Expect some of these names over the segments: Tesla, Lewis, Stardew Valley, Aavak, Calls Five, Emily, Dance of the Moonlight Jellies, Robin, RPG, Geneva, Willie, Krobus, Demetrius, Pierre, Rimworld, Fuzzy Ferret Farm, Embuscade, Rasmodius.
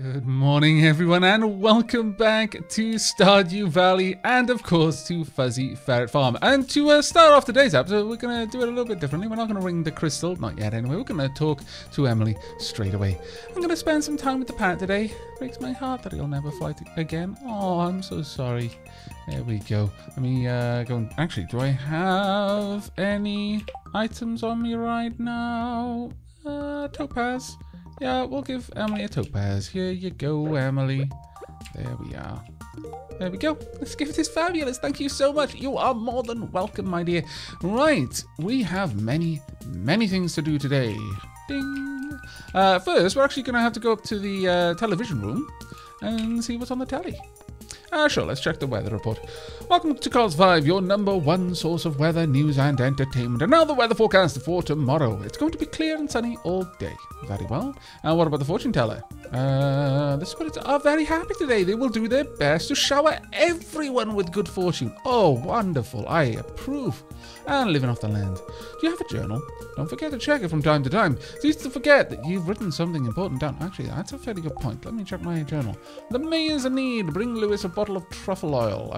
Good morning everyone and welcome back to Stardew Valley and of course to Fuzzy Ferret Farm. And to start off today's episode, we're going to do it a little bit differently. We're not going to ring the crystal, not yet anyway. We're going to talk to Emily straight away. I'm going to spend some time with the parrot today. Breaks my heart that he'll never fly again. Oh, I'm so sorry. There we go. Let me go and... Actually, do I have any items on me right now? Topaz. Yeah, we'll give Emily a topaz. Here you go, Emily. There we are. There we go. This gift is fabulous. Thank you so much. You are more than welcome, my dear. Right, we have many, many things to do today. Ding. First, we're actually going to have to go up to the television room and see what's on the telly. Sure, let's check the weather report. Welcome to Calls Five, your #1 source of weather, news and entertainment. And now the weather forecast for tomorrow. It's going to be clear and sunny all day. Very well. And what about the fortune teller? The spirits are very happy today. They will do their best to shower everyone with good fortune. Oh, wonderful. I approve. And living off the land. Do you have a journal? Don't forget to check it from time to time. Cease to forget that you've written something important down. Actually, that's a fairly good point. Let me check my journal. The mayor's in need. Bring Lewis a bottle of truffle oil.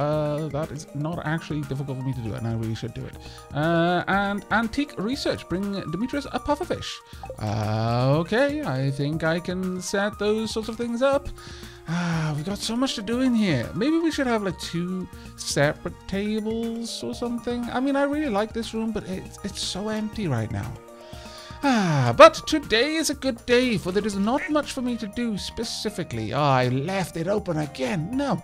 That is not actually difficult for me to do, and I really should do it. And antique research. Bring Demetrius a puffer fish. Okay, I think I can set those sorts of things up. We've got so much to do in here. Maybe we should have like two separate tables or something. I mean, I really like this room, but it's so empty right now. But today is a good day, for there is not much for me to do specifically. Oh, I left it open again. No.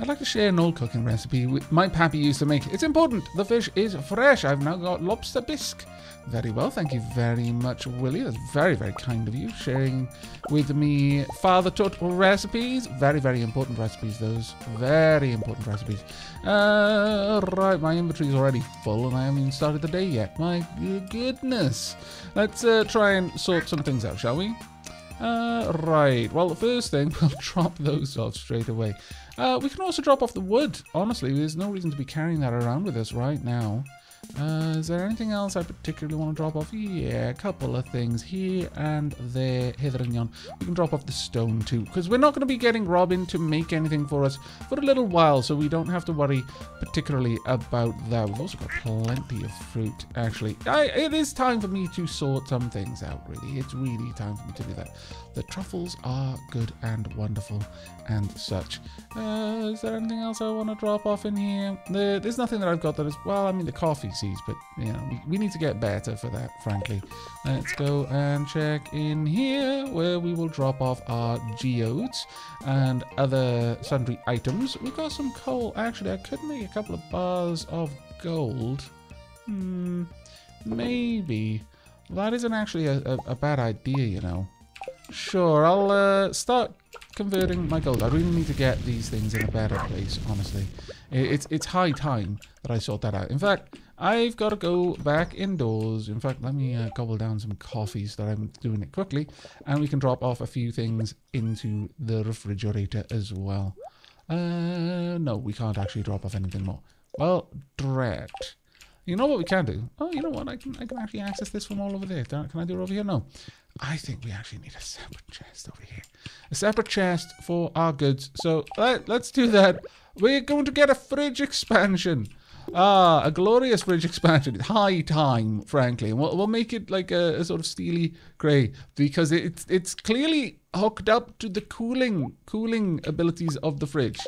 I'd like to share an old cooking recipe my pappy used to make. It's important. The fish is fresh. I've now got lobster bisque. Very well. Thank you very much, Willie. That's very, very kind of you. Sharing with me father-taught recipes. Very, very important recipes, those. Very important recipes. Right, my inventory is already full and I haven't even started the day yet. My goodness. Let's try and sort some things out, shall we? Right. Well, the first thing, we'll drop those off straight away. We can also drop off the wood. Honestly, there's no reason to be carrying that around with us right now. Is there anything else I particularly want to drop off? Yeah, a couple of things here and there, hither and yon. We can drop off the stone too, because we're not going to be getting Robin to make anything for us for a little while, so we don't have to worry particularly about that. We've also got plenty of fruit, actually. It is time for me to sort some things out, really. It's really time for me to do that. The truffles are good and wonderful and such. Is there anything else I want to drop off in here? There's nothing that I've got that is, well, I mean, the coffee seeds, but you know, we need to get better for that, frankly. Let's go and check in here where we will drop off our geodes and other sundry items. We've got some coal. Actually, I could make a couple of bars of gold. Maybe. That isn't actually a bad idea, you know. Sure, I'll start converting my gold. I really need to get these things in a better place, honestly. It's high time that I sort that out. In fact, I've got to go back indoors. In fact, let me gobble down some coffee so that I'm doing it quickly. And we can drop off a few things into the refrigerator as well. No, we can't actually drop off anything more. Well, drat. You know what we can do? Oh, you know what? I can actually access this from all over there. Can I do it over here? No. I think we actually need a separate chest over here. A separate chest for our goods. So let's do that. We're going to get a fridge expansion. Ah, a glorious fridge expansion. It's high time, frankly. And we'll make it like a sort of steely grey, because it's clearly hooked up to the cooling abilities of the fridge.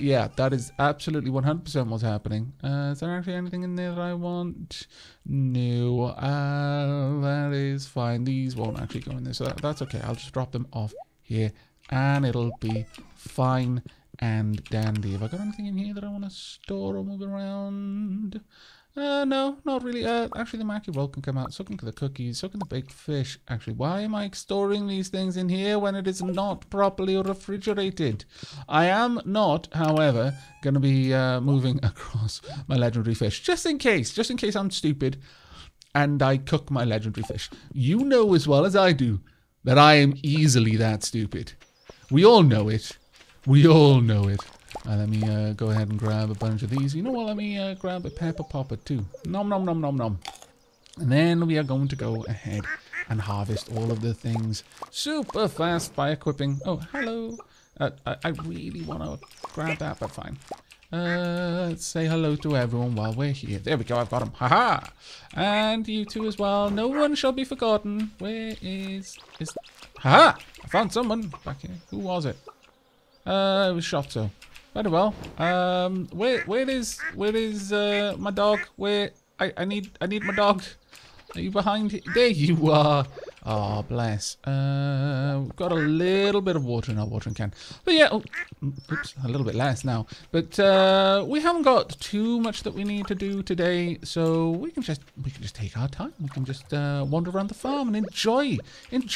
Yeah, that is absolutely 100% what's happening. Is there actually anything in there that I want? No, that is fine. These won't actually go in there, so that's okay. I'll just drop them off here, and it'll be fine and dandy. Have I got anything in here that I want to store or move around? No, not really. Actually, the mackie roll can come out. So can the cookies. So can the baked fish. Actually, why am I storing these things in here when it is not properly refrigerated? I am not, however, going to be moving across my legendary fish. Just in case I'm stupid and I cook my legendary fish. You know as well as I do that I am easily that stupid. We all know it. We all know it. Let me go ahead and grab a bunch of these. You know what? Let me grab a pepper popper too. Nom nom nom nom nom. And then we are going to go ahead and harvest all of the things super fast by equipping. Oh, hello. I really want to grab that, but fine. Let's say hello to everyone while we're here. There we go, I've got him. Haha! And you two as well. No one shall be forgotten. Where is... Haha! I found someone back here. Who was it? It was Shotzo. Very well. Where is my dog? Where... I need my dog. Are you behind here? There you are. Oh, bless. We've got a little bit of water in our watering can. But yeah, oh, oops, a little bit less now. But we haven't got too much that we need to do today, so we can just take our time. We can just wander around the farm and enjoy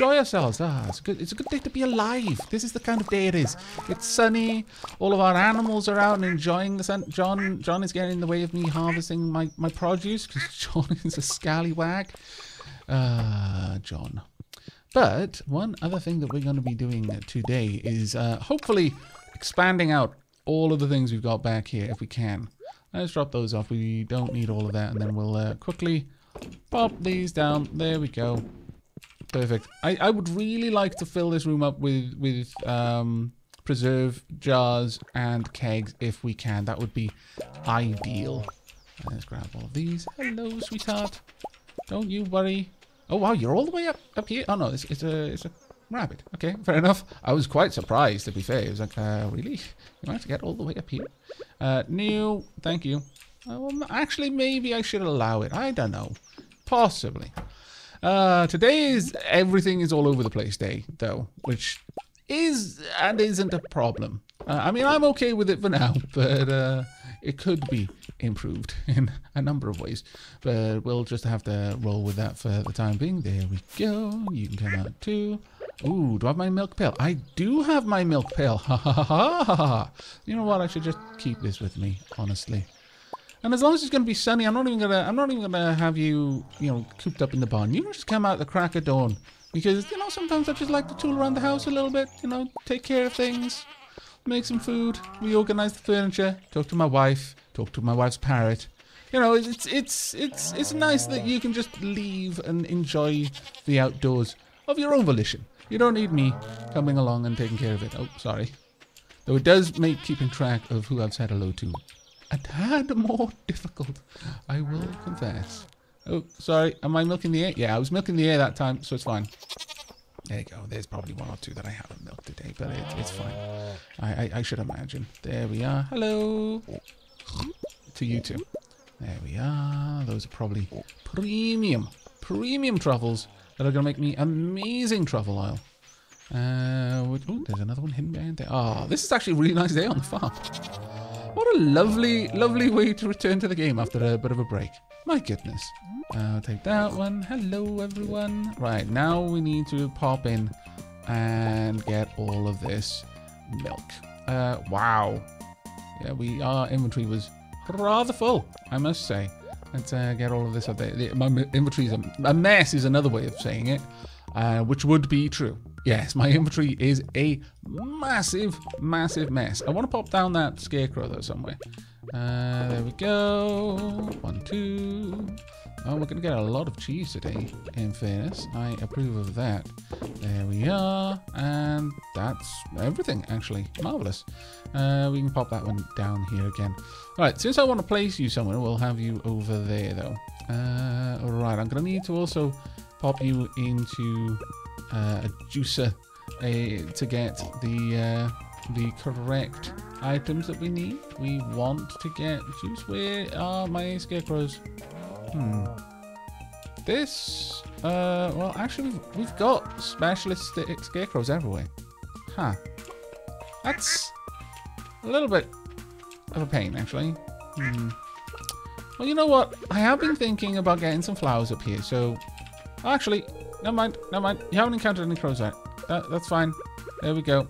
ourselves. Ah, it's a good day to be alive. This is the kind of day it is. It's sunny. All of our animals are out and enjoying the sun. John is getting in the way of me harvesting my produce because John is a scallywag. John. But one other thing that we're going to be doing today is hopefully expanding out all of the things we've got back here if we can. Let's drop those off. We don't need all of that. And then we'll quickly pop these down. There we go. Perfect. I would really like to fill this room up with preserve jars and kegs if we can. That would be ideal. Let's grab all of these. Hello, sweetheart. Don't you worry. Oh wow, you're all the way up here. Oh no, it's a rabbit. Okay, fair enough. I was quite surprised, to be fair. It was like, really? You have to get all the way up here? No, thank you. Actually, maybe I should allow it. I don't know. Possibly. Today is everything is all over the place day, though, which is and isn't a problem. I mean, I'm okay with it for now, but it could be improved in a number of ways. But we'll just have to roll with that for the time being. There we go. You can come out too. Ooh, do I have my milk pail? I do have my milk pail. Ha ha ha ha ha. You know what? I should just keep this with me, honestly. And as long as it's going to be sunny, I'm not even gonna have you, cooped up in the barn. You can just come out the crack of dawn, because sometimes I just like to tool around the house a little bit. Take care of things. Make some food, reorganize the furniture, talk to my wife, talk to my wife's parrot. It's nice that you can just leave and enjoy the outdoors of your own volition. You don't need me coming along and taking care of it. Oh, sorry. Though it does make keeping track of who I've said hello to a tad more difficult, I will confess. Oh, sorry. Am I milking the air? Yeah, I was milking the air that time, so it's fine. There you go. There's probably one or two that I haven't milked today, but it's fine. I should imagine. There we are. Hello to you two. There we are. Those are probably premium truffles that are going to make me amazing truffle oil. Ooh, there's another one hidden behind there. Oh, this is actually a really nice day on the farm. What a lovely, lovely way to return to the game after a bit of a break. My goodness. I'll take that one. Hello, everyone. Right, now we need to pop in and get all of this milk. Wow. Yeah, our inventory was rather full, I must say. Let's get all of this up there. My inventory is a mess is another way of saying it, which would be true. Yes, my inventory is a massive, massive mess. I want to pop down that scarecrow, though, somewhere. There we go. 1, 2. Oh, we're going to get a lot of cheese today, in fairness. I approve of that. There we are. And that's everything, actually. Marvelous. We can pop that one down here again. All right, since I want to place you somewhere, we'll have you over there, though. All right, I'm going to need to also pop you into... a juicer to get the correct items that we need. We want to get juice. Where are my scarecrows? This, well, actually, we've got specialist scarecrows everywhere. Huh. That's a little bit of a pain, actually. Well, you know what? I have been thinking about getting some flowers up here, so... Actually... Never mind. You haven't encountered any crows yet. That's fine. There we go.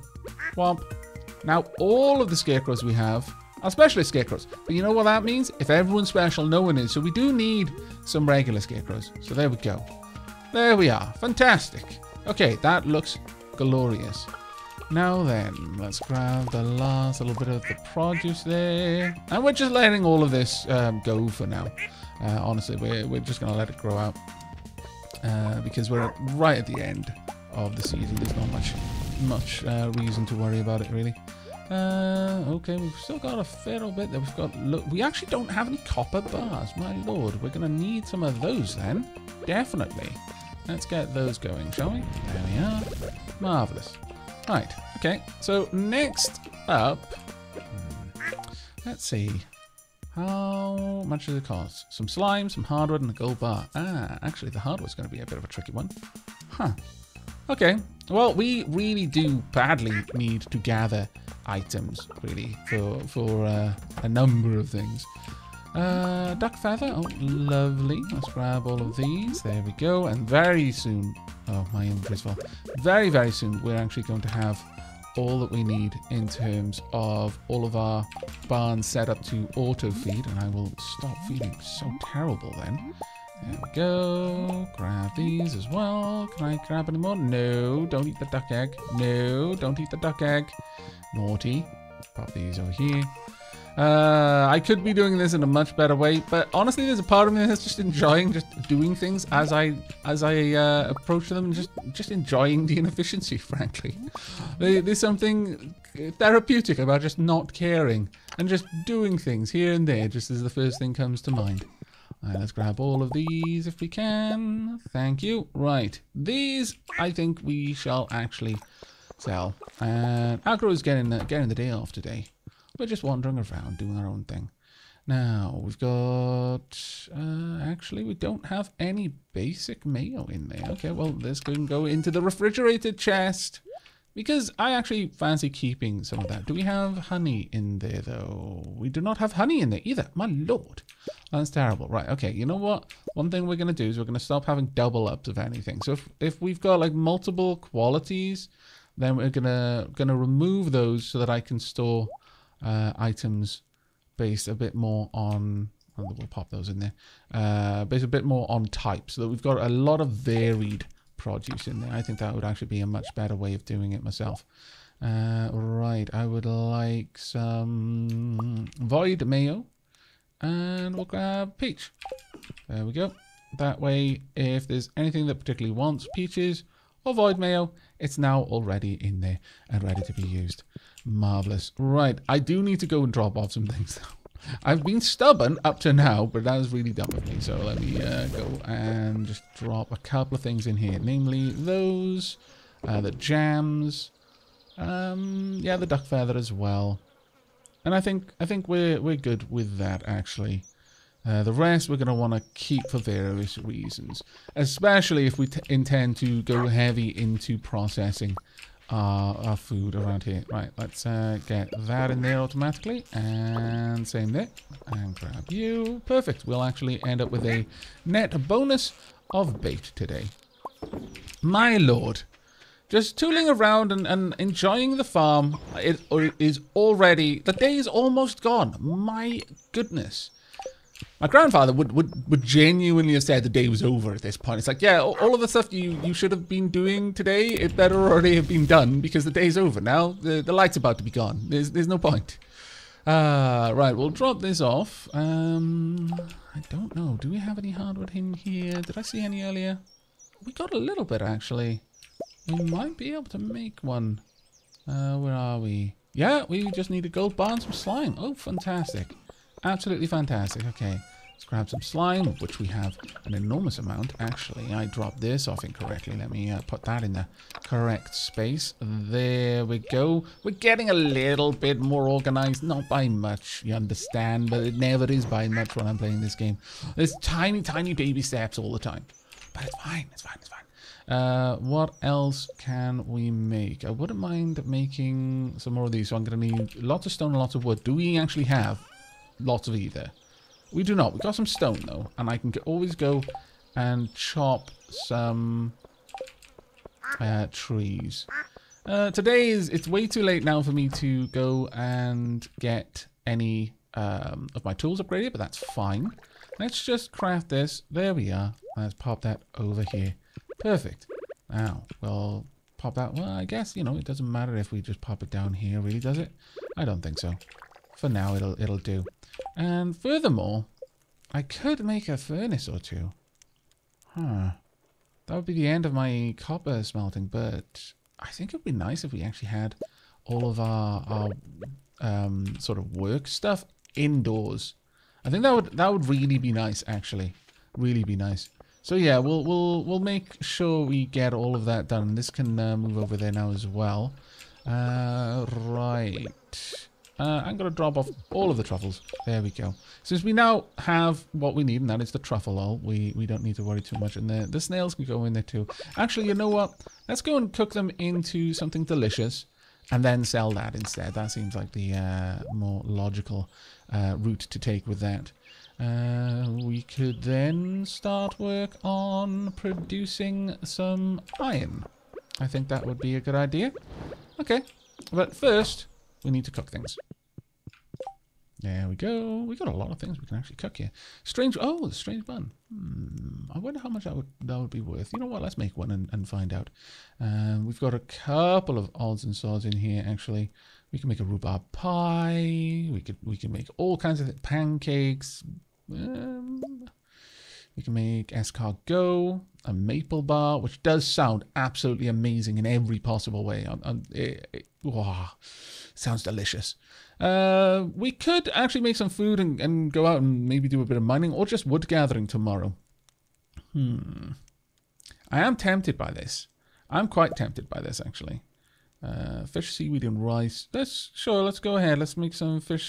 Womp. Now, all of the scarecrows we have are specialist scarecrows. But you know what that means? If everyone's special, no one is. So we do need some regular scarecrows. So there we go. There we are. Fantastic. Okay, that looks glorious. Now then, let's grab the last little bit of the produce there. And we're just letting all of this go for now. Honestly, we're just going to let it grow out. because we're right at the end of the season. There's not much reason to worry about it, really. Okay, we've still got a fair bit that we've got. Look, we actually don't have any copper bars. My lord, we're going to need some of those then. Definitely. Let's get those going, shall we? There we are. Marvellous. Right, okay. So next up, let's see. How much does it cost? Some slime, some hardwood, and a gold bar. Ah, actually the hardwood's going to be a bit of a tricky one. Huh. Okay. Well, we really do badly need to gather items, really, for a number of things. Duck feather. Oh, lovely. Let's grab all of these. There we go. And very soon... Oh, my inventory as well. Very, very soon we're actually going to have all that we need in terms of all of our barns set up to auto-feed, and I will stop feeling so terrible then. There we go. Grab these as well. Can I grab any more? No, don't eat the duck egg. No, don't eat the duck egg. Naughty. Pop these over here. I could be doing this in a much better way, but honestly, there's a part of me that's just enjoying just doing things as I approach them, and just enjoying the inefficiency, frankly. There's something therapeutic about just not caring and just doing things here and there, just as the first thing comes to mind. All right, let's grab all of these if we can. Thank you. Right, these I think we shall actually sell. And Agro is getting the day off today. We're just wandering around, doing our own thing. Now, we've got... actually, we don't have any basic mail in there. Okay, well, this can go into the refrigerated chest, because I actually fancy keeping some of that. Do we have honey in there, though? We do not have honey in there either. My lord. That's terrible. Right, okay, you know what? One thing we're going to do is we're going to stop having double ups of anything. So if we've got, like, multiple qualities, then we're going to remove those so that I can store... items based a bit more on, well, we'll pop those in there, based a bit more on type, so that we've got a lot of varied produce in there. I think that would actually be a much better way of doing it myself. Right, I would like some void mayo, and we'll grab peach. There we go. That way, if there's anything that particularly wants peaches or void mayo, it's now already in there and ready to be used. Marvellous. Right, I do need to go and drop off some things, though. I've been stubborn up to now, but that is really dumb of me. So let me go and just drop a couple of things in here. Namely, those, the jams, yeah, the duck feather as well. And I think we're good with that, actually. The rest we're going to want to keep for various reasons, especially if we intend to go heavy into processing our food around here. Right, let's get that in there automatically, and same there, and grab you. Perfect. We'll actually end up with a net bonus of bait today. My lord, just tooling around and enjoying the farm, it is already, the day is almost gone. My goodness. My grandfather would genuinely have said the day was over at this point. It's like, yeah, all of the stuff you should have been doing today, it better already have been done, because the day's over now. The light's about to be gone. There's no point. Right, we'll drop this off. I don't know. Do we have any hardwood in here? Did I see any earlier? We got a little bit, actually. We might be able to make one. Where are we? Yeah, we just need a gold bar and some slime. Oh, fantastic. Absolutely fantastic. Okay, let's grab some slime, which we have an enormous amount. Actually, I dropped this off incorrectly. Let me put that in the correct space. There we go. We're getting a little bit more organized. Not by much, you understand, but it never is by much when I'm playing this game. There's tiny, tiny baby steps all the time. But it's fine, it's fine, it's fine. What else can we make? I wouldn't mind making some more of these, so I'm going to need lots of stone and lots of wood. Do we actually have... lots of either? We do not. We got some stone though, and I can always go and chop some trees. Today it's way too late now for me to go and get any of my tools upgraded, but that's fine. Let's just craft this. There we are. Let's pop that over here. Perfect. Now we'll pop that. Well, I guess, you know, it doesn't matter if we just pop it down here, really, does it? I don't think so. For now, it'll do. And furthermore, I could make a furnace or two. Huh. That would be the end of my copper smelting, but I think it would be nice if we actually had all of our sort of work stuff indoors. I think that would really be nice, actually. Really be nice. So yeah, we'll make sure we get all of that done. This can move over there now as well. Right. I'm going to drop off all of the truffles. There we go. Since we now have what we need, and that is the truffle oil, we don't need to worry too much. And the snails can go in there too. Actually, you know what? Let's go and cook them into something delicious and then sell that instead. That seems like the more logical route to take with that. We could then start work on producing some iron. I think that would be a good idea. Okay, but first, we need to cook things. There we go. We got a lot of things we can actually cook here. Strange. Oh, the strange bun. I wonder how much that would be worth. You know what? Let's make one and find out. We've got a couple of odds and sods in here. Actually, we can make a rhubarb pie. We can make all kinds of pancakes. We can make escargot, a maple bar, which does sound absolutely amazing in every possible way. Wow, sounds delicious. We could actually make some food and go out and maybe do a bit of mining or just wood gathering tomorrow. I am tempted by this. I'm quite tempted by this, actually. Fish, seaweed, and rice. Let's go ahead. Let's make some fish.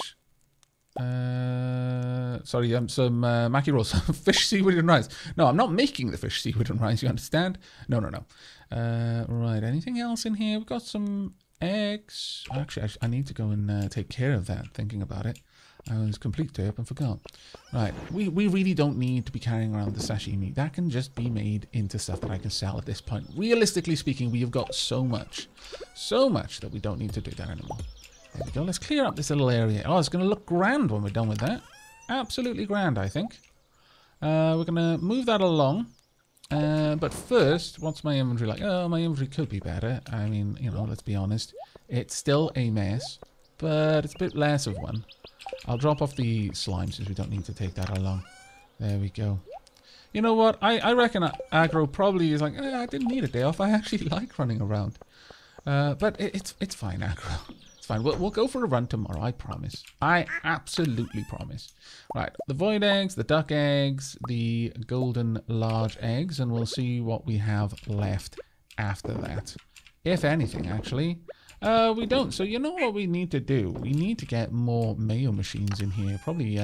Some mackie rolls. Fish, seaweed, and rice. No, I'm not making the fish, seaweed, and rice, you understand? No. Right, anything else in here? We've got some eggs. Actually, I need to go and take care of that, thinking about it. I was completely up and forgot. Right, we really don't need to be carrying around the sashimi. That can just be made into stuff that I can sell at this point. Realistically speaking, we have got so much that we don't need to do that anymore. There we go. Let's clear up this little area. Oh, it's going to look grand when we're done with that. Absolutely grand, I think. We're going to move that along. But first, what's my inventory like? Oh, my inventory could be better. I mean, you know, let's be honest. It's still a mess, but it's a bit less of one. I'll drop off the slime since we don't need to take that along. There we go. You know what? I reckon aggro probably is like, I didn't need a day off. I actually like running around. But it's fine, aggro. It's fine. We'll go for a run tomorrow, I promise. I absolutely promise. Right, the void eggs, the duck eggs, the golden large eggs, and we'll see what we have left after that. If anything, actually. We don't. So you know what we need to do? We need to get more mayo machines in here. Probably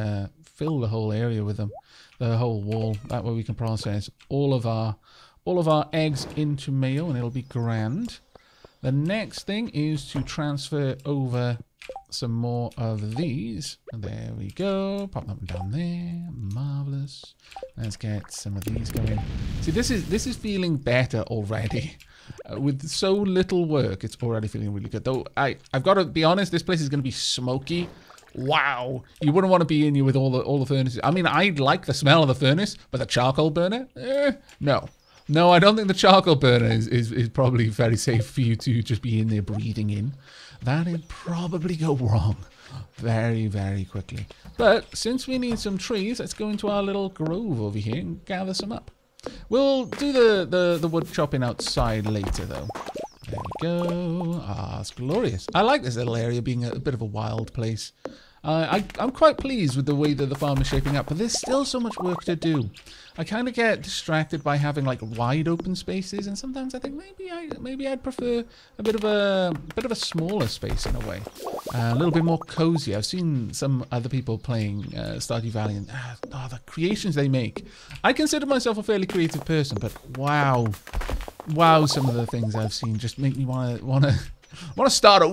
fill the whole area with them, the whole wall. That way we can process all of our eggs into mayo, and it'll be grand. The next thing is to transfer over some more of these. There we go. Pop them down there. Marvelous. Let's get some of these going. See, this is feeling better already. With so little work, it's already feeling really good. Though I've got to be honest, this place is going to be smoky. Wow, you wouldn't want to be in here with all the furnaces. I mean, I'd like the smell of the furnace, but the charcoal burner? No. No, I don't think the charcoal burner is probably very safe for you to just be in there breathing in. That'd probably go wrong very, very quickly. But since we need some trees, let's go into our little grove over here and gather some up. We'll do the wood chopping outside later, though. There we go. Ah, it's glorious. I like this little area being a bit of a wild place. I'm quite pleased with the way that the farm is shaping up, but there's still so much work to do. I kind of get distracted by having like wide open spaces, and sometimes I think maybe I'd prefer a bit of a smaller space in a way, a little bit more cozy. I've seen some other people playing Stardew Valley, and the creations they make. I consider myself a fairly creative person, but wow, some of the things I've seen just make me want to start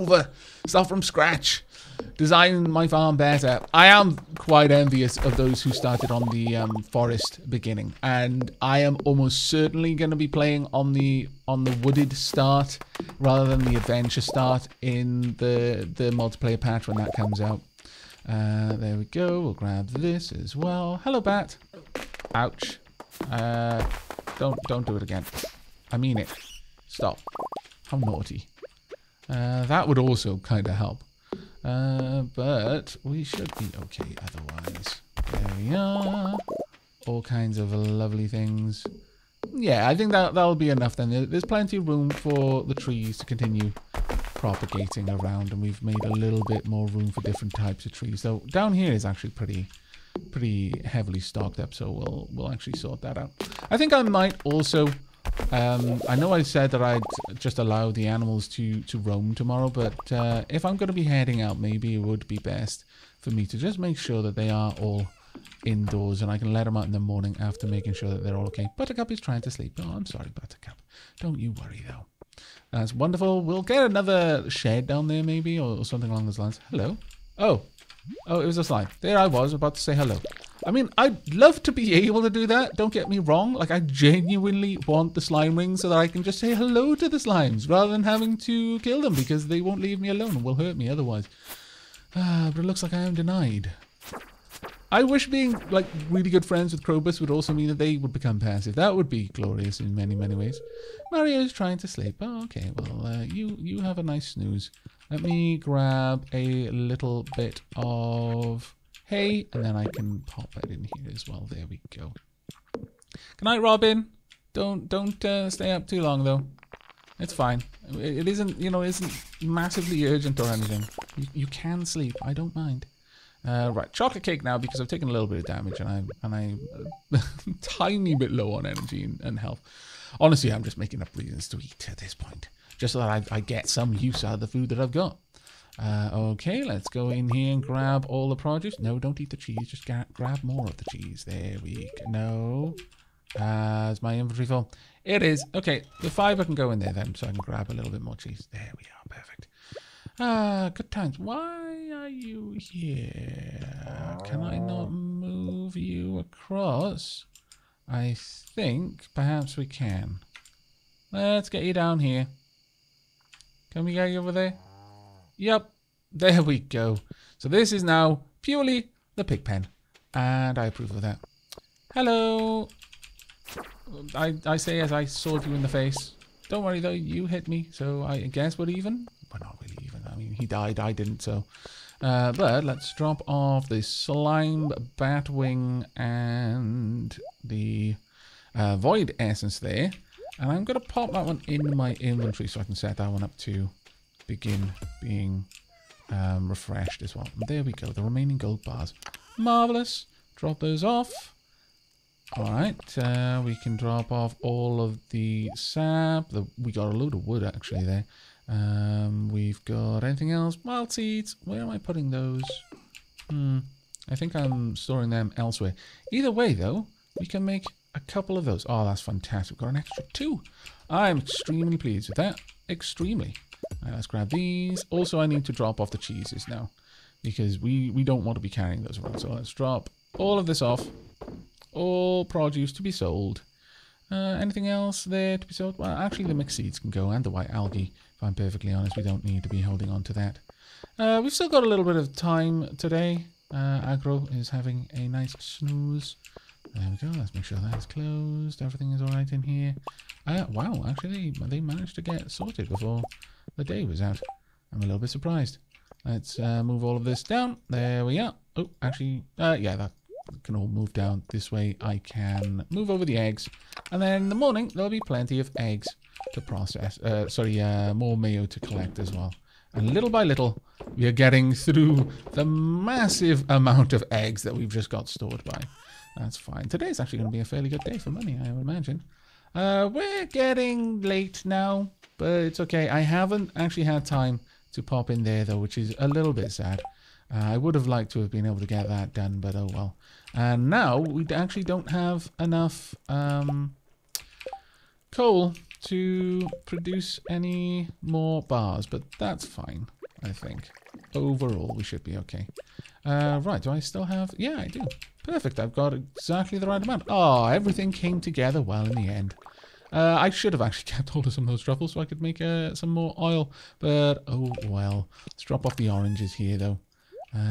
from scratch. Design my farm better. I am quite envious of those who started on the forest beginning, and I am almost certainly going to be playing on the wooded start rather than the adventure start in the multiplayer patch when that comes out. There we go. We'll grab this as well. Hello, bat. Ouch. Don't do it again. I mean it. Stop. How naughty. That would also kind of help. But we should be okay otherwise. There we are. All kinds of lovely things. yeah, I think that'll be enough then. There's plenty of room for the trees to continue propagating around, and we've made a little bit more room for different types of trees. So down here is actually pretty heavily stocked up, so we'll actually sort that out. I think I might also, I know I said that I'd just allow the animals to roam tomorrow, but if I'm going to be heading out, maybe it would be best for me to just make sure that they are all indoors and I can let them out in the morning after making sure that they're all okay. Buttercup is trying to sleep. Oh, I'm sorry, Buttercup. Don't you worry, though. That's wonderful. We'll get another shed down there, maybe, or something along those lines. Hello. Oh, it was a slime. There I was about to say hello. I mean, I'd love to be able to do that. Don't get me wrong. Like, I genuinely want the slime ring so that I can just say hello to the slimes rather than having to kill them because they won't leave me alone and will hurt me otherwise. But it looks like I am denied. I wish being, like, really good friends with Krobus would also mean that they would become passive. That would be glorious in many, many ways. Mario's trying to sleep. Oh, okay. Well, you have a nice snooze. Let me grab a little bit of hay, and then I can pop that in here as well. There we go. Good night, Robin. Don't stay up too long, though. It's fine. It isn't, you know, isn't massively urgent or anything. You can sleep. I don't mind. Right, chocolate cake now because I've taken a little bit of damage and I'm a tiny bit low on energy and health. Honestly, I'm just making up reasons to eat at this point, just so that I get some use out of the food that I've got. Okay, let's go in here and grab all the produce. No, don't eat the cheese. Just grab more of the cheese. There we go. No, is my inventory full? It is. Okay, the fiber can go in there then, so I can grab a little bit more cheese. There we are. Perfect. Good times. Why are you here? Can I not move you across? I think perhaps we can. Let's get you down here. Can we get you over there? Yep. There we go. So this is now purely the pig pen. And I approve of that. Hello. I say as I sword you in the face. Don't worry though, you hit me. So I guess we're even. We're not really even. I mean, he died, I didn't, so. But let's drop off the slime, batwing, and the void essence there. And I'm going to pop that one in my inventory so I can set that one up to begin being refreshed as well. And there we go, the remaining gold bars. Marvelous. Drop those off. All right, we can drop off all of the sap. We got a load of wood actually there. We've got anything else? Wild seeds. Where am I putting those? I think I'm storing them elsewhere. Either way, though, we can make a couple of those. Oh, that's fantastic. We've got an extra 2. I'm extremely pleased with that. Extremely. All right, let's grab these. Also, I need to drop off the cheeses now because we don't want to be carrying those around. So let's drop all of this off. All produce to be sold. Anything else there to be sold? Well, actually, the mixed seeds can go and the white algae. If I'm perfectly honest, we don't need to be holding on to that. We've still got a little bit of time today. Agro is having a nice snooze. There we go. Let's make sure that is closed. Everything is all right in here. Wow, actually, they managed to get sorted before the day was out. I'm a little bit surprised. Let's move all of this down. There we are. Oh, actually, yeah, that can all move down this way. I can move over the eggs, and then in the morning there'll be plenty of eggs to process. More mayo to collect as well. And little by little, we are getting through the massive amount of eggs that we've just got stored by. That's fine. Today's actually going to be a fairly good day for money, I would imagine. We're getting late now, but it's okay. I haven't actually had time to pop in there though, which is a little bit sad. I would have liked to have been able to get that done, but oh well. And now we actually don't have enough coal to produce any more bars, but that's fine, I think. Overall, we should be okay. Right, do I still have... Yeah, I do. Perfect, I've got exactly the right amount. Oh, everything came together well in the end. I should have actually kept hold of some of those truffles so I could make some more oil, but oh well. Let's drop off the oranges here, though.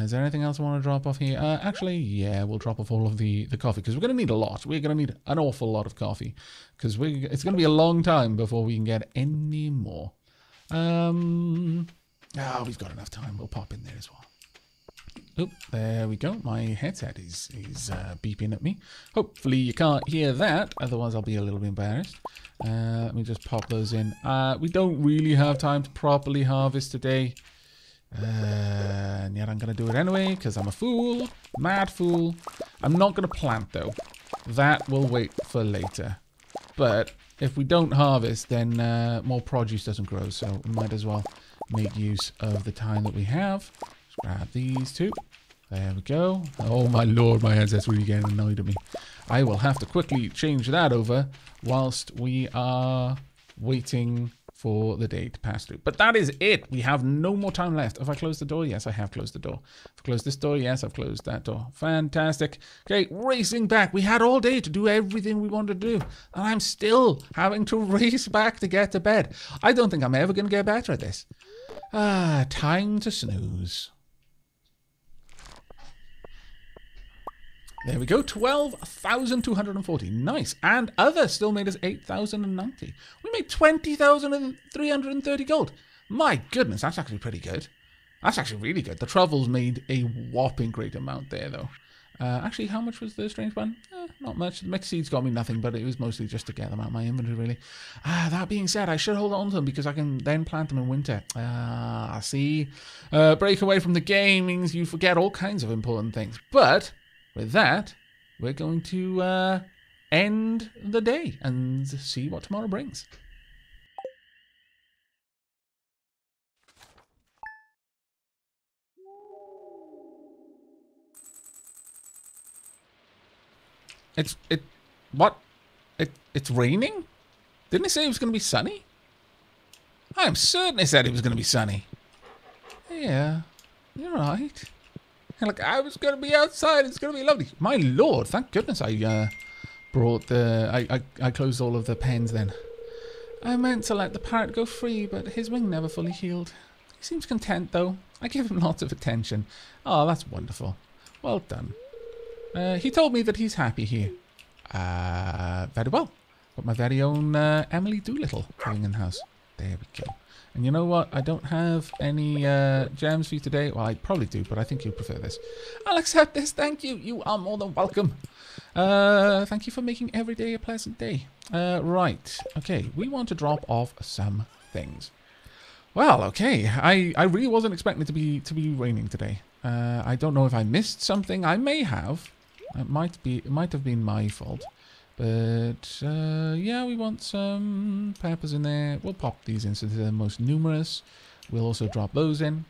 Is there anything else I want to drop off here? Actually, yeah, we'll drop off all of the coffee because we're going to need a lot. We're going to need an awful lot of coffee because it's going to be a long time before we can get any more. We've got enough time. We'll pop in there as well. Oop, there we go. My headset is beeping at me. Hopefully you can't hear that, otherwise I'll be a little bit embarrassed. Let me just pop those in. We don't really have time to properly harvest today. And yet I'm going to do it anyway, because I'm a fool. Mad fool. I'm not going to plant, though. That will wait for later. But if we don't harvest, then more produce doesn't grow, so we might as well make use of the time that we have. Grab these two. There we go. Oh my lord, my headset's really getting annoyed at me. I will have to quickly change that over whilst we are waiting for the day to pass through. But that is it. We have no more time left. Have I closed the door? Yes, I have closed the door. Have I closed this door? Yes, I've closed that door. Fantastic. Okay, racing back. We had all day to do everything we wanted to do. And I'm still having to race back to get to bed. I don't think I'm ever going to get better at this. Ah, time to snooze. There we go, 12,240. Nice. And other still made us 8,090. We made 20,330 gold. My goodness, that's actually pretty good. That's actually really good. The truffles made a whopping great amount there, though. Actually, how much was the strange one? Not much. The mixed seeds got me nothing, but it was mostly just to get them out of my inventory, really. That being said, I should hold on to them because I can then plant them in winter. See? Break away from the game means you forget all kinds of important things. But with that, we're going to end the day and see what tomorrow brings. It's raining? Didn't it say it was going to be sunny? I'm certain it said it was going to be sunny. Yeah, you're right. Like, I was going to be outside. It's going to be lovely. My lord, thank goodness I brought the... I closed all of the pens then. I meant to let the parrot go free, but his wing never fully healed. He seems content, though. I give him lots of attention. Oh, that's wonderful. Well done. He told me that he's happy here. Very well. Got my very own Emily Doolittle coming in the house. There we go. And you know what? I don't have any gems for you today. Well, I probably do, but I think you'll prefer this. I'll accept this. Thank you. You are more than welcome. Thank you for making every day a pleasant day. Right. Okay. We want to drop off some things. Well, okay. I really wasn't expecting it to be raining today. I don't know if I missed something. I may have. It might have been my fault. But, yeah, we want some peppers in there. We'll pop these in so they're the most numerous. We'll also drop those in.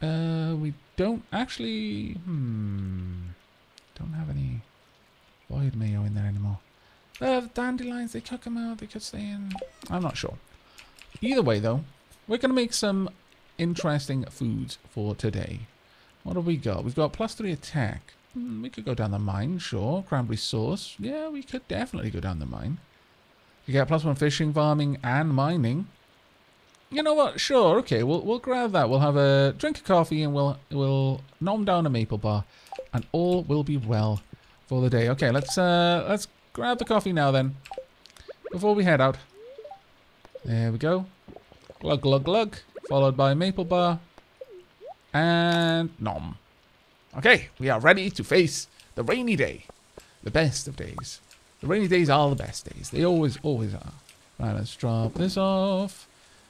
We don't actually... Don't have any void mayo in there anymore. The dandelions, they cook them out. They could stay in. I'm not sure. Either way, though, we're going to make some interesting foods for today. What have we got? We've got +3 attack. We could go down the mine, sure. Cranberry sauce. Yeah, we could definitely go down the mine. You get +1 fishing, farming, and mining. You know what? Sure, okay. We'll grab that. We'll have a drink of coffee and we'll nom down a maple bar, and all will be well for the day. Okay, let's grab the coffee now then, before we head out. There we go. Glug glug glug, followed by maple bar and nom. Okay, we are ready to face the rainy day. The best of days. The rainy days are the best days. They always, always are. Right, let's drop this off.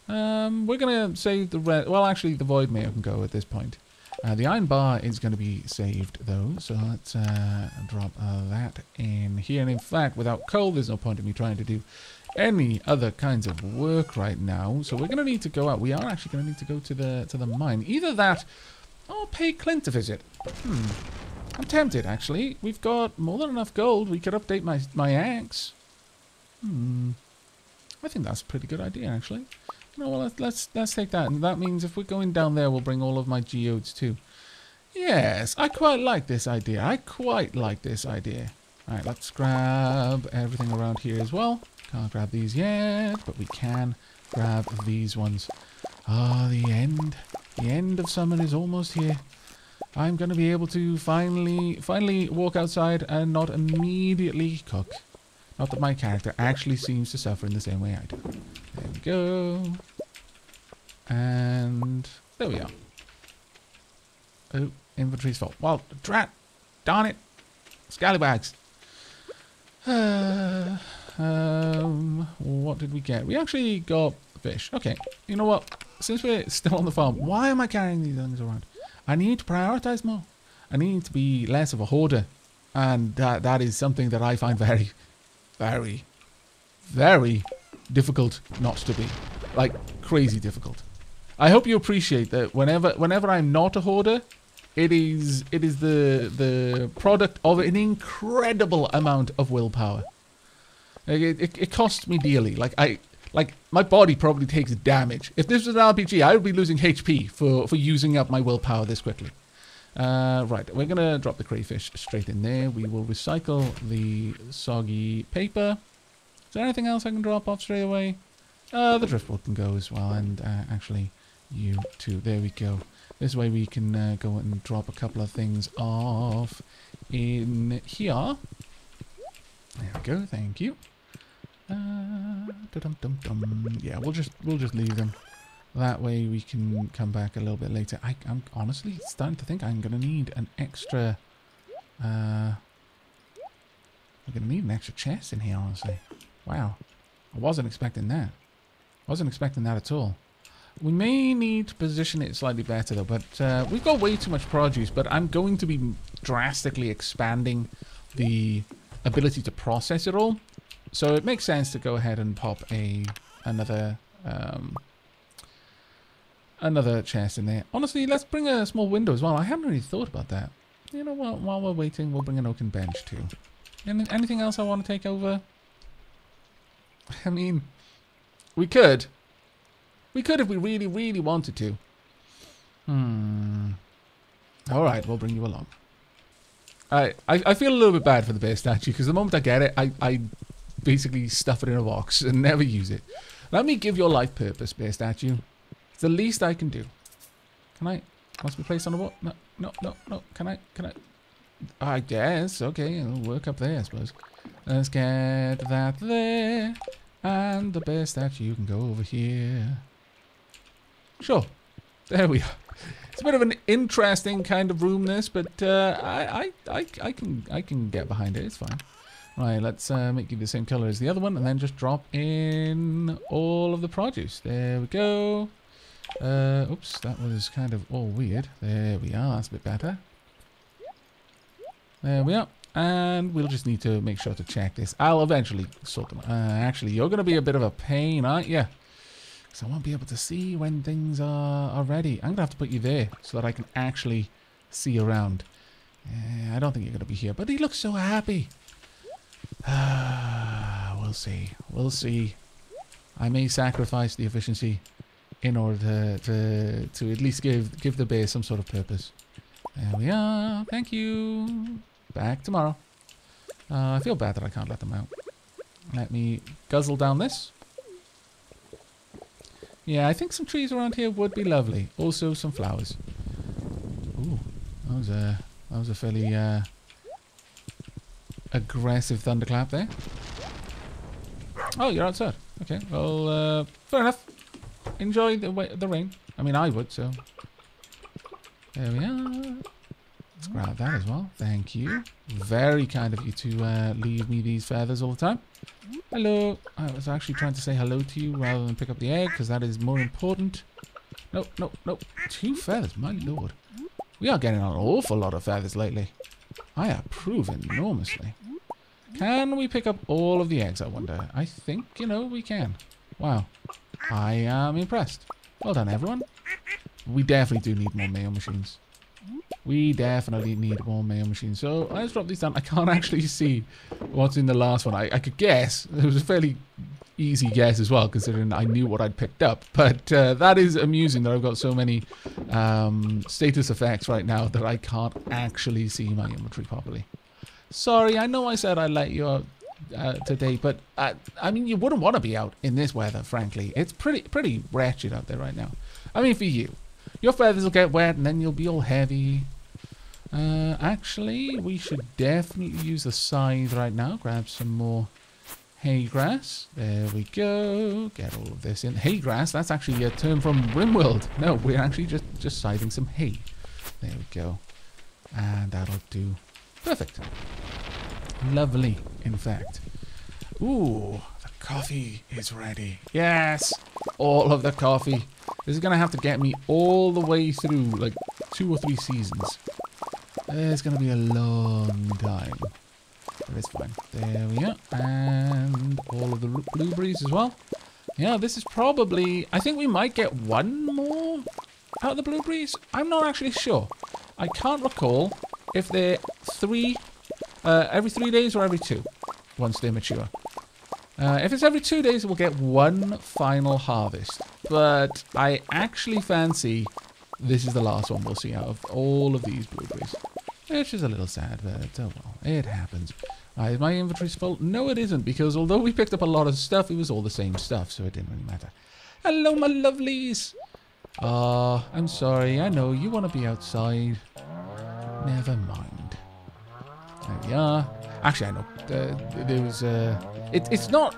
We're going to save the red... Well, actually, the void mayo can go at this point. The iron bar is going to be saved, though. So let's drop that in here. And in fact, without coal, there's no point in me trying to do any other kinds of work right now. So we're going to need to go out. We are actually going to need to go to the mine. Either that... I'll pay Clint a visit. I'm tempted, actually. We've got more than enough gold. We could update my axe. I think that's a pretty good idea, actually. No, well, let's take that. And that means if we're going down there, we'll bring all of my geodes, too. Yes, I quite like this idea. All right, let's grab everything around here as well. Can't grab these yet, but we can grab these ones. Ah, the end. The end of summer is almost here. I'm going to be able to finally walk outside and not immediately cook. Not that my character actually seems to suffer in the same way I do. There we go. And there we are. Oh, Inventory's full. Well, drat. Darn it. Scallywags. What did we get? We actually got fish. Okay. You know what? Since we're still on the farm, why am I carrying these things around? I need to prioritize more. I need to be less of a hoarder. And that is something that I find very, very, very difficult not to be. Like, crazy difficult. I hope you appreciate that whenever I'm not a hoarder, it is the product of an incredible amount of willpower. Like, it costs me dearly. Like, my body probably takes damage. If this was an RPG, I would be losing HP for using up my willpower this quickly. Right, we're gonna drop the crayfish straight in there. We will recycle the soggy paper. Is there anything else I can drop off straight away? The driftwood can go as well, and actually, you too. There we go. This way we can go and drop a couple of things off in here. There we go. Thank you. Da-dum-dum-dum. Yeah, we'll just leave them. That way we can come back a little bit later. I'm honestly starting to think I'm gonna need an extra. I'm gonna need an extra chest in here. Honestly, wow. I wasn't expecting that. Wasn't expecting that at all. We may need to position it slightly better though, but we've got way too much produce, but I'm going to be drastically expanding the ability to process it all. So it makes sense to go ahead and pop another chest in there. Honestly, let's bring a small window as well. I haven't really thought about that. You know what, while we're waiting, we'll bring an oaken bench too. Anything else I want to take over? I mean, we could. We could if we really, really wanted to. Alright, we'll bring you along. I feel a little bit bad for the bear statue, because the moment I get it, I basically stuff it in a box and never use it. Let me give your life purpose, bear statue. It's the least I can do. Can I? Must be placed on a wall? No, no, no, no. Can I? I guess. Okay, it'll work up there, I suppose. Let's get that there. And the bear statue can go over here. Sure. There we are. It's a bit of an interesting kind of room, this, but I can get behind it. It's fine. Right, let's make you the same color as the other one, and then just drop in all of the produce. There we go. Oops, that was kind of all weird. There we are. That's a bit better. There we are. And we'll just need to make sure to check this. I'll eventually sort them out. Actually, you're going to be a bit of a pain, aren't you? Because I won't be able to see when things are ready. I'm going to have to put you there so that I can actually see around. I don't think you're going to be here. But he looks so happy. We'll see. We'll see. I may sacrifice the efficiency in order to at least give the bear some sort of purpose. There we are. Thank you. Back tomorrow. I feel bad that I can't let them out. Let me guzzle down this. Yeah, I think some trees around here would be lovely. Also, some flowers. Ooh, that was a fairly aggressive thunderclap there. Oh, you're outside. Okay, well, fair enough. Enjoy the rain. I mean, I would, so. There we are. Let's grab that as well. Thank you. Very kind of you to leave me these feathers all the time. Hello. I was actually trying to say hello to you rather than pick up the egg, because that is more important. No, no, no. 2 feathers. My lord. We are getting an awful lot of feathers lately. I approve enormously. Can we pick up all of the eggs, I wonder? I think, you know, we can. Wow. I am impressed. Well done, everyone. We definitely do need more mail machines. We definitely need more mail machines. So let's drop these down. I can't actually see what's in the last one. I could guess. It was a fairly easy guess as well, considering I knew what I'd picked up. But that is amusing that I've got so many status effects right now that I can't actually see my inventory properly. Sorry, I know I said I'd let you out today, but I mean, you wouldn't want to be out in this weather, frankly. It's pretty wretched out there right now. I mean, for you. Your feathers will get wet, and then you'll be all heavy. Actually, we should definitely use the scythe right now. Grab some more hay grass. There we go. Get all of this in. Hay grass, that's actually a term from Rimworld. No, we're actually just scything some hay. There we go. And that'll do. Perfect. Lovely, in fact. Ooh, the coffee is ready. Yes, all of the coffee. This is going to have to get me all the way through, like, 2 or 3 seasons. It's going to be a long time. But it's fine. There we go. And all of the blueberries as well. Yeah, this is probably... I think we might get one more out of the blueberries. I'm not actually sure. I can't recall if they're every 3 days or every 2 once they mature. If it's every 2 days, we'll get one final harvest. But I actually fancy this is the last one we'll see out of all of these blueberries. Which is a little sad, but oh well, it happens. Is my inventory's full? No, it isn't, because although we picked up a lot of stuff, it was all the same stuff, so it didn't really matter. Hello, my lovelies! Ah, I'm sorry, I know, you want to be outside. Never mind. There we are. Actually, I know, there was it's not...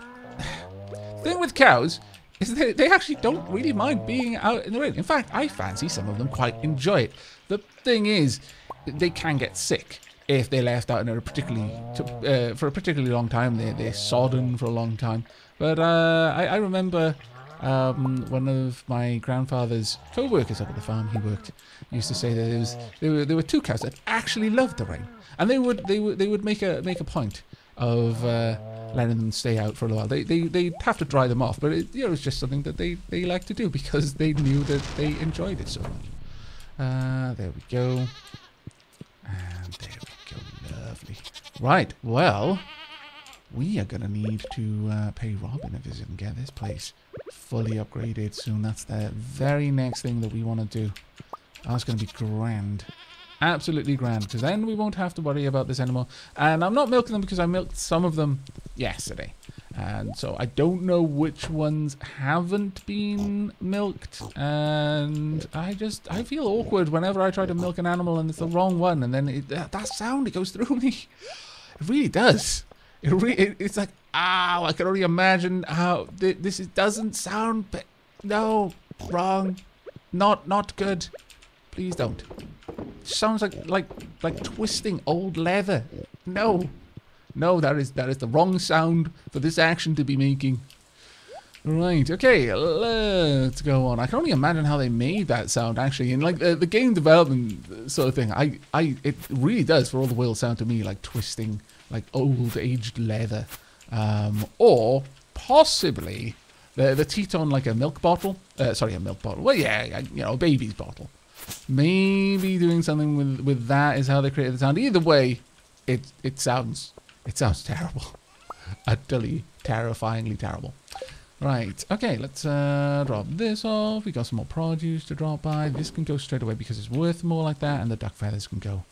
The thing with cows is they actually don't really mind being out in the rain. In fact, I fancy some of them quite enjoy it. The thing is, they can get sick if they're left out in a for a particularly long time. They're sodden for a long time. But I remember one of my grandfather's co-workers up at the farm he worked used to say that there were 2 cows that actually loved the rain, and they would make a point of letting them stay out for a while. They'd have to dry them off, but it was just something that they liked to do because they knew that they enjoyed it so much. There we go. And there we go, lovely. Right, well, we are going to need to pay Robin a visit and get this place fully upgraded soon. That's the very next thing that we want to do. That's going to be grand. Absolutely grand, because then we won't have to worry about this anymore. And I'm not milking them because I milked some of them yesterday. And so I don't know which ones haven't been milked, and I feel awkward whenever I try to milk an animal and it's the wrong one, and then that sound, it goes through me. It really does. It's like, I can only imagine how this doesn't sound, but no, wrong, not good. Please don't. It sounds like twisting old leather. No. No, that is the wrong sound for this action to be making. Right, okay, let's go on. I can only imagine how they made that sound, actually. And, like, the game development sort of thing, it really does, for all the world, sound to me like twisting, like, old-aged leather. Or, possibly, the teat on, like, a milk bottle. Sorry, a milk bottle. Well, yeah, you know, a baby's bottle. Maybe doing something with that is how they created the sound. Either way, it sounds terrible. Utterly, terrifyingly terrible. Right, okay, let's drop this off. We got some more produce to drop by. This can go straight away because it's worth more like that, and the duck feathers can go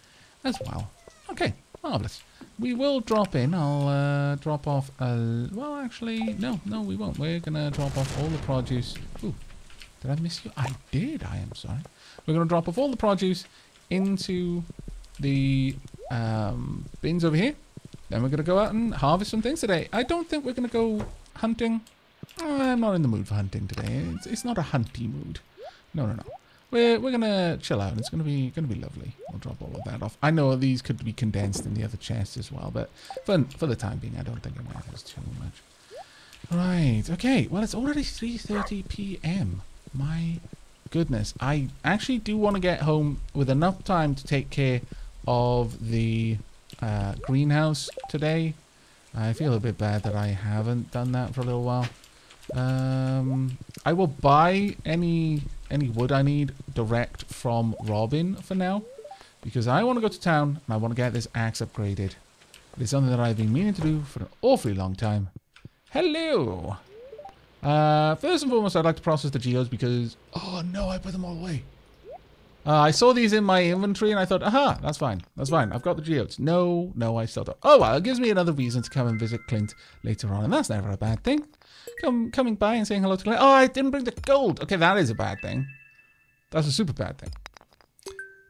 as well. Okay, marvellous. We will drop in. I'll drop off... well, actually, no, we won't. We're going to drop off all the produce. Ooh, did I miss you? I did, I am sorry. We're going to drop off all the produce into the... bins over here. Then we're going to go out and harvest some things today. I don't think we're going to go hunting. I'm not in the mood for hunting today. It's not a hunty mood. No. We're going to chill out. It's going to be lovely. I'll drop all of that off. I know these could be condensed in the other chests as well, but for the time being, I don't think it matters too much. Right. Okay. Well, it's already 3:30 p.m. My goodness. I actually do want to get home with enough time to take care of the greenhouse today. I feel a bit bad that I haven't done that for a little while. I will buy any wood I need direct from Robin for now, because I want to go to town and I want to get this axe upgraded. It's something that I've been meaning to do for an awfully long time. Hello! First and foremost, I'd like to process the geodes because... Oh no, I put them all away. I saw these in my inventory and I thought, aha, that's fine. I've got the geodes. No, I still don't. Oh, well, it gives me another reason to come and visit Clint later on, and that's never a bad thing. Coming by and saying hello to Clint. Oh, I didn't bring the gold. Okay, that is a bad thing. That's a super bad thing.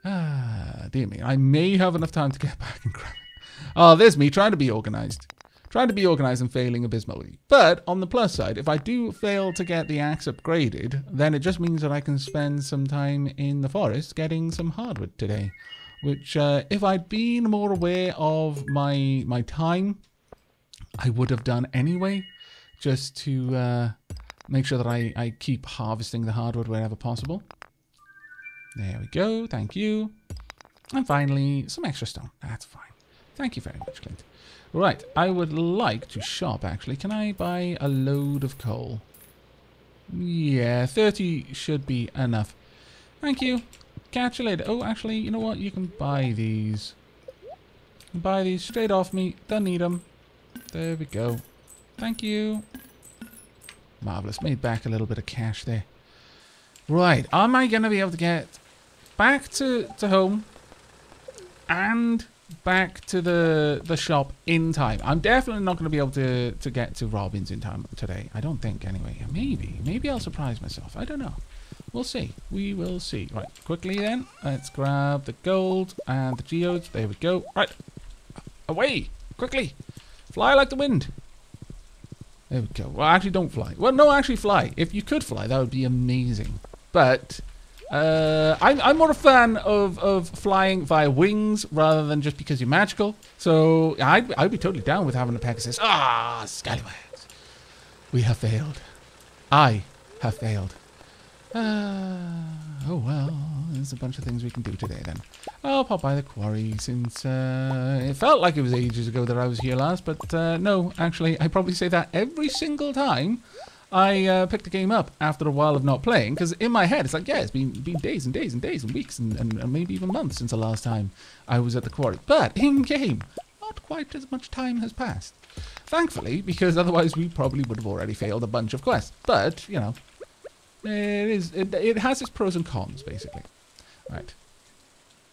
Ah, dear me. I may have enough time to get back and grab it. Oh, there's me trying to be organized. And failing abysmally. But on the plus side, if I do fail to get the axe upgraded, then it just means that I can spend some time in the forest getting some hardwood today. which if I'd been more aware of my time, I would have done anyway, just to make sure that I keep harvesting the hardwood wherever possible. There we go, thank you. And finally, some extra stone. That's fine. Thank you very much, Clint. Right, I would like to shop, actually. Can I buy a load of coal? Yeah, 30 should be enough. Thank you. Catch you later. Oh, actually, you know what? You can buy these. Buy these straight off me. Don't need them. There we go. Thank you. Marvelous. Made back a little bit of cash there. Right, am I going to be able to get back to home and back to the shop in time? I'm definitely not going to be able to get to Robin's in time today. I don't think, anyway. Maybe I'll surprise myself. I don't know. We'll see. We will see. Right, quickly then. Let's grab the gold and the geodes. There we go. Right. Away. Quickly. Fly like the wind. There we go. Well, actually, don't fly. Well, no, actually fly. If you could fly, that would be amazing. But I'm more a fan of flying via wings rather than just because you're magical. So I'd be totally down with having a Pegasus. Ah, Scallywags. We have failed. I have failed. Oh, well, there's a bunch of things we can do today, then. I'll pop by the quarry, since it felt like it was ages ago that I was here last, but no, actually, I probably say that every single time I pick the game up after a while of not playing, because in my head, it's like, yeah, it's been days and days and days and weeks and maybe even months since the last time I was at the quarry. But in-game, not quite as much time has passed. Thankfully, because otherwise we probably would have already failed a bunch of quests, but, you know. It has its pros and cons, basically. Right.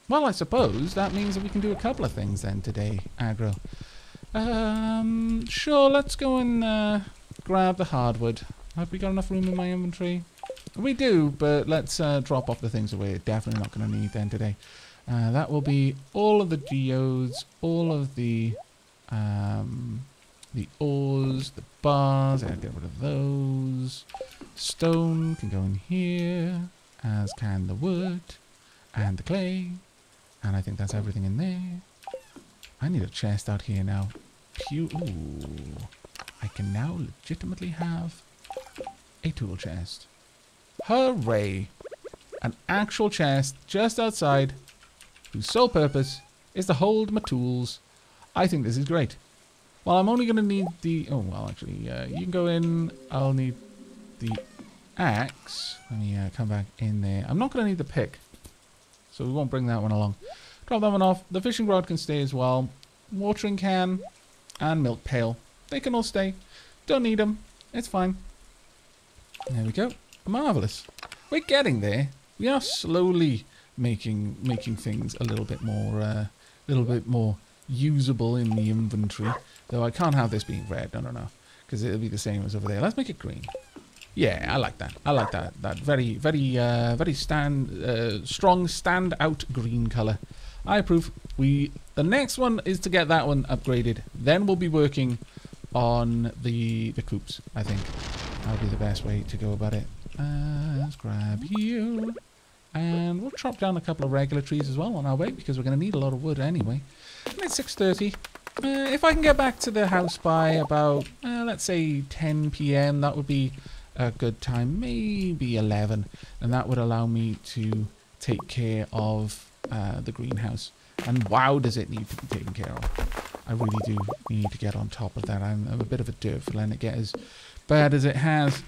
Well, I suppose that means that we can do a couple of things then today, Agro. Sure, let's go and grab the hardwood. Have we got enough room in my inventory? We do, but let's drop off the things that we're definitely not going to need then today. That will be all of the geodes, all of the ores, the bars, I'll get rid of those. Stone can go in here, as can the wood, and the clay, and I think that's everything in there. I need a chest out here now. Pew. Ooh. I can now legitimately have a tool chest. Hooray! An actual chest just outside, whose sole purpose is to hold my tools. I think this is great. Well, I'm only going to need the... Oh, well, actually, you can go in. I'll need the axe. Let me come back in there. I'm not going to need the pick, so we won't bring that one along. Drop that one off. The fishing rod can stay as well. Watering can and milk pail. They can all stay. Don't need them. It's fine. There we go. Marvelous. We're getting there. We are slowly making things a little bit more... usable in the inventory. Though I can't have this being red. No, no, no. Because it'll be the same as over there. Let's make it green. Yeah, I like that. I like that. That very, very, very strong stand-out green colour. I approve. The next one is to get that one upgraded. Then we'll be working on the coops, I think. That'll be the best way to go about it. Let's grab you. And we'll chop down a couple of regular trees as well on our way, because we're going to need a lot of wood anyway. And it's 6:30. If I can get back to the house by about, let's say, 10 PM, that would be a good time. Maybe 11. And that would allow me to take care of the greenhouse. And wow, does it need to be taken care of. I really do need to get on top of that. I'm a bit of a dirt for letting it get as bad as it has.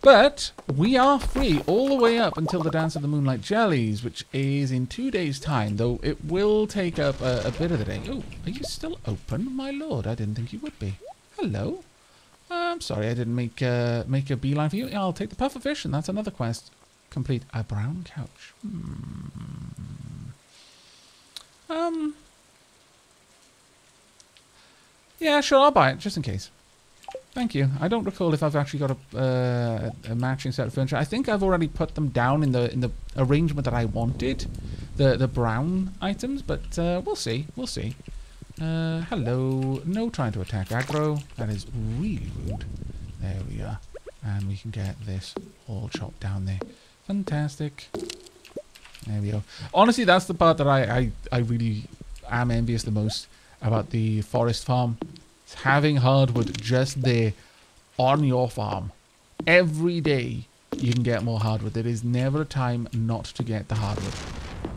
But we are free all the way up until the Dance of the Moonlight Jellies, which is in 2 days' time, though it will take up a bit of the day. Oh, are you still open, my lord? I didn't think you would be. Hello. I'm sorry I didn't make a beeline for you. I'll take the pufferfish, and that's another quest. Complete a brown couch. Yeah, sure, I'll buy it, just in case. Thank you. I don't recall if I've actually got a matching set of furniture. I think I've already put them down in the arrangement that I wanted, the brown items, but we'll see. We'll see. Hello. No trying to attack Aggro. That is really rude. There we are. And we can get this all chopped down there. Fantastic. There we go. Honestly, that's the part that I really am envious the most about the forest farm. It's having hardwood just there on your farm. Every day you can get more hardwood. There is never a time not to get the hardwood.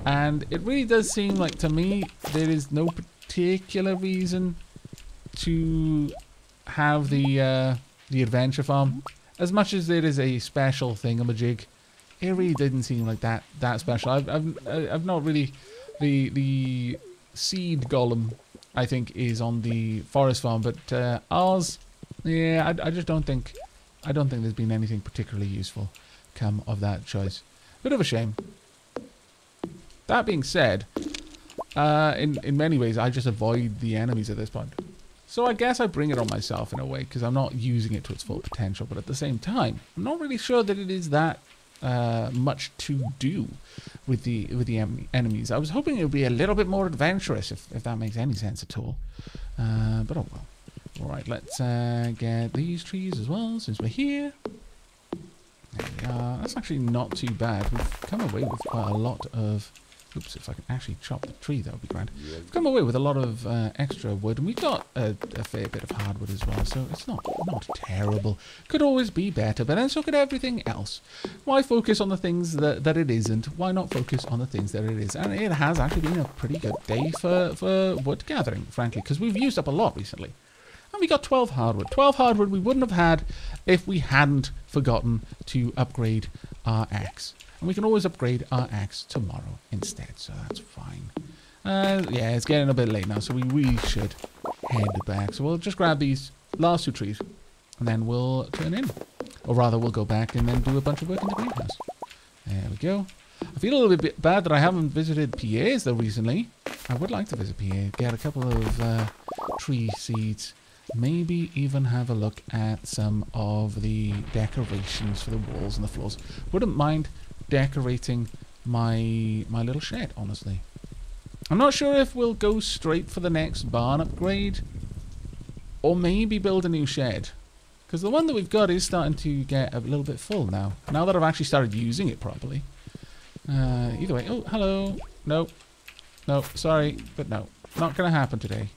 And it really does seem like, to me, there is no particular reason to have the adventure farm. As much as there is a special thingamajig, it really didn't seem like that special. I've not really... The seed golem, I think, is on the forest farm, but ours, yeah, I just don't think... I don't think there's been anything particularly useful come of that choice. Bit of a shame. That being said, in many ways, I just avoid the enemies at this point. So I guess I bring it on myself in a way, because I'm not using it to its full potential. But at the same time, I'm not really sure that it is that much to do with the enemies. I was hoping it would be a little bit more adventurous, if that makes any sense at all. But oh well. Alright, let's get these trees as well, since we're here. There we are. That's actually not too bad. We've come away with quite a lot of... Oops, if I can actually chop the tree, that would be grand. We've come away with a lot of extra wood, and we've got a fair bit of hardwood as well, so it's not terrible. Could always be better, but then so could everything else. Why focus on the things that it isn't? Why not focus on the things that it is? And it has actually been a pretty good day for wood gathering, frankly, because we've used up a lot recently. And we got 12 hardwood. 12 hardwood we wouldn't have had if we hadn't forgotten to upgrade our axe. And we can always upgrade our axe tomorrow instead, so that's fine. Yeah, it's getting a bit late now, so we really should head back. So we'll just grab these last two trees, and then we'll turn in. Or rather, we'll go back and then do a bunch of work in the greenhouse. There we go. I feel a little bit bad that I haven't visited Pierre's, though, recently. I would like to visit Pierre, get a couple of tree seeds. Maybe even have a look at some of the decorations for the walls and the floors. Wouldn't mind decorating my little shed, honestly. I'm not sure if we'll go straight for the next barn upgrade, or maybe build a new shed. Because the one that we've got is starting to get a little bit full now. Now that I've actually started using it properly. Either way, oh, hello. Nope. Nope, sorry, but no. Not going to happen today,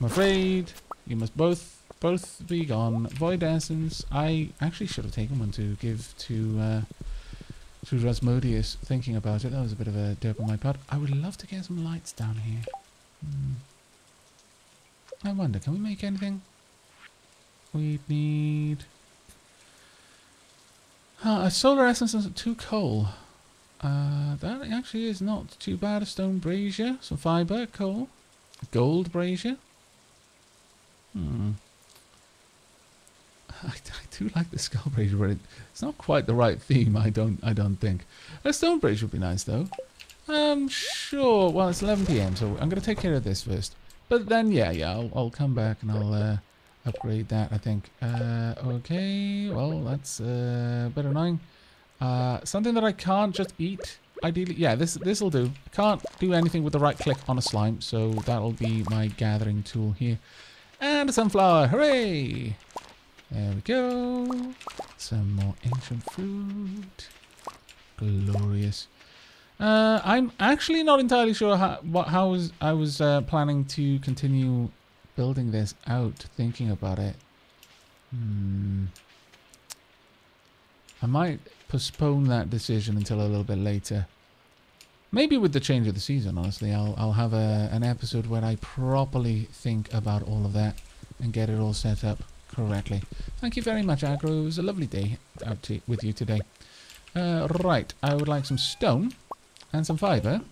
I'm afraid. You must both be gone. Void essence. I actually should have taken one to give to Rasmodius. Thinking about it, that was a bit of a derp on my part. I would love to get some lights down here. I wonder, can we make anything? We'd need a solar essence and 2 coal. That actually is not too bad. A stone brazier, some fiber, coal, a gold brazier. I do like the skull brazier, but it's not quite the right theme. I don't think. A stone brazier would be nice, though. Sure. Well, it's 11 PM, so I'm gonna take care of this first. But then, yeah, I'll come back and I'll upgrade that, I think. Okay. Well, that's a bit annoying. Something that I can't just eat. Ideally, yeah, this'll do. I can't do anything with the right click on a slime, so that'll be my gathering tool here. And a sunflower, hooray! There we go. Some more ancient fruit. Glorious. I'm actually not entirely sure how I was planning to continue building this out, thinking about it. I might postpone that decision until a little bit later. Maybe with the change of the season, honestly, I'll have an episode where I properly think about all of that and get it all set up correctly. Thank you very much, Agro. It was a lovely day out with you today. Right, I would like some stone and some fiber,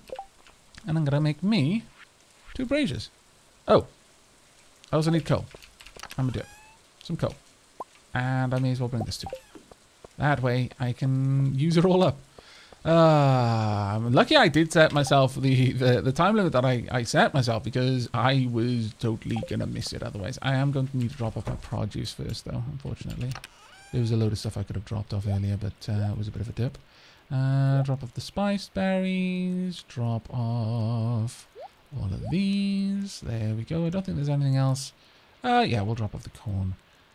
and I'm going to make me 2 braziers. Oh, I also need coal. I'm going to do it. Some coal. And I may as well bring this too. That way I can use it all up. I'm lucky I did set myself the time limit that I set myself, because I was totally going to miss it otherwise. I am going to need to drop off my produce first, though, unfortunately. There was a load of stuff I could have dropped off earlier, but it was a bit of a dip. Drop off the spiced berries. Drop off all of these. There we go. I don't think there's anything else. Yeah, we'll drop off the corn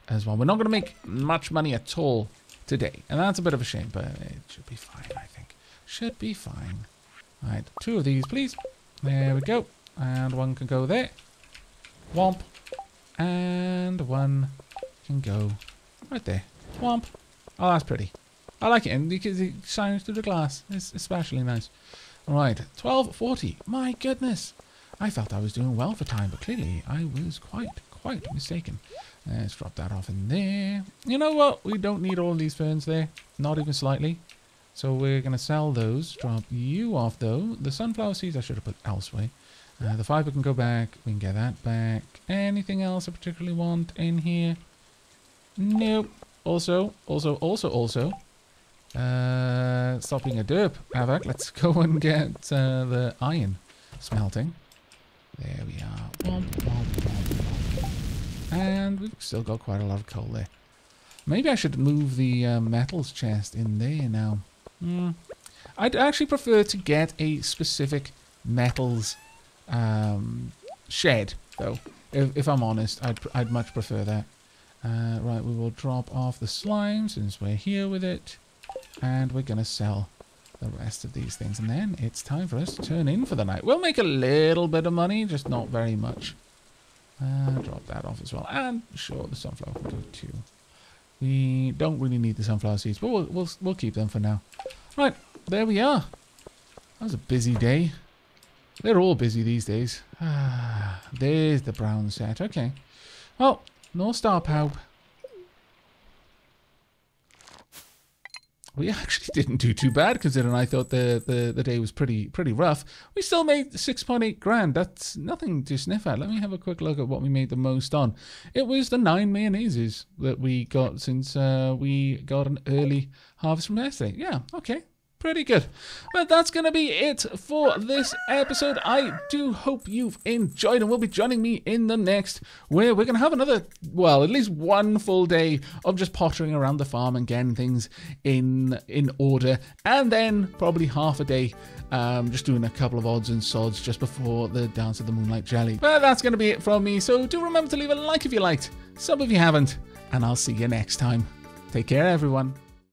as well. We're not going to make much money at all today, and that's a bit of a shame, but it should be fine, I think. Should be fine. Right, two of these, please. There we go. And one can go there. Womp. And one can go right there. Womp. Oh, that's pretty. I like it, and because it shines through the glass. It's especially nice. All right, 12:40. My goodness. I felt I was doing well for time, but clearly I was quite mistaken. Let's drop that off in there. You know what? We don't need all these ferns there. Not even slightly. So we're going to sell those. Drop you off, though. The sunflower seeds I should have put elsewhere. The fiber can go back. We can get that back. Anything else I particularly want in here? Nope. Also. Stop being a derp, Avak. Let's go and get the iron smelting. There we are. And we've still got quite a lot of coal there. Maybe I should move the metals chest in there now. I'd actually prefer to get a specific metals shed, though. If I'm honest, I'd much prefer that. Right, we will drop off the slime since we're here with it. And we're going to sell the rest of these things. And then it's time for us to turn in for the night. We'll make a little bit of money, just not very much. Drop that off as well. And sure, the sunflower can go too. We don't really need the sunflower seeds, but we'll keep them for now. Right, there we are. That was a busy day. They're all busy these days. Ah, there's the brown set. Okay. Well, North Star Pow. We actually didn't do too bad, considering I thought the day was pretty rough. We still made 6.8 grand. That's nothing to sniff at. Let me have a quick look at what we made the most on. It was the 9 mayonnaises that we got since we got an early harvest from yesterday. Yeah, okay. Pretty good. But that's going to be it for this episode. I do hope you've enjoyed and will be joining me in the next, where we're going to have another, well, at least one full day of just pottering around the farm and getting things in order. And then probably half a day just doing a couple of odds and sods just before the Dance of the Moonlight Jelly. But that's going to be it from me. So do remember to leave a like if you liked, sub if you haven't, and I'll see you next time. Take care, everyone.